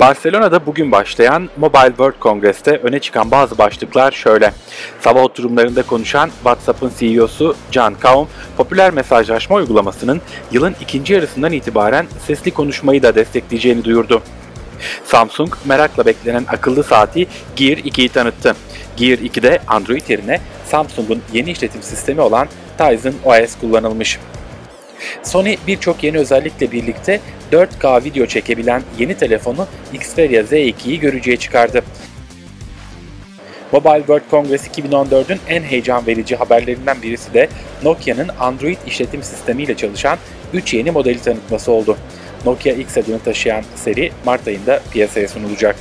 Barcelona'da bugün başlayan Mobile World Congress'te öne çıkan bazı başlıklar şöyle. Sabah oturumlarında konuşan WhatsApp'ın CEO'su Jan Koum, popüler mesajlaşma uygulamasının yılın ikinci yarısından itibaren sesli konuşmayı da destekleyeceğini duyurdu. Samsung, merakla beklenen akıllı saati Gear 2'yi tanıttı. Gear 2'de Android yerine Samsung'un yeni işletim sistemi olan Tizen OS kullanılmış. Sony birçok yeni özellikle birlikte 4K video çekebilen yeni telefonu Xperia Z2'yi görücüye çıkardı. Mobile World Congress 2014'ün en heyecan verici haberlerinden birisi de Nokia'nın Android işletim sistemiyle çalışan 3 yeni modeli tanıtması oldu. Nokia X adını taşıyan seri Mart ayında piyasaya sunulacak.